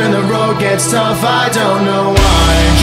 and the road gets tough, I don't know why.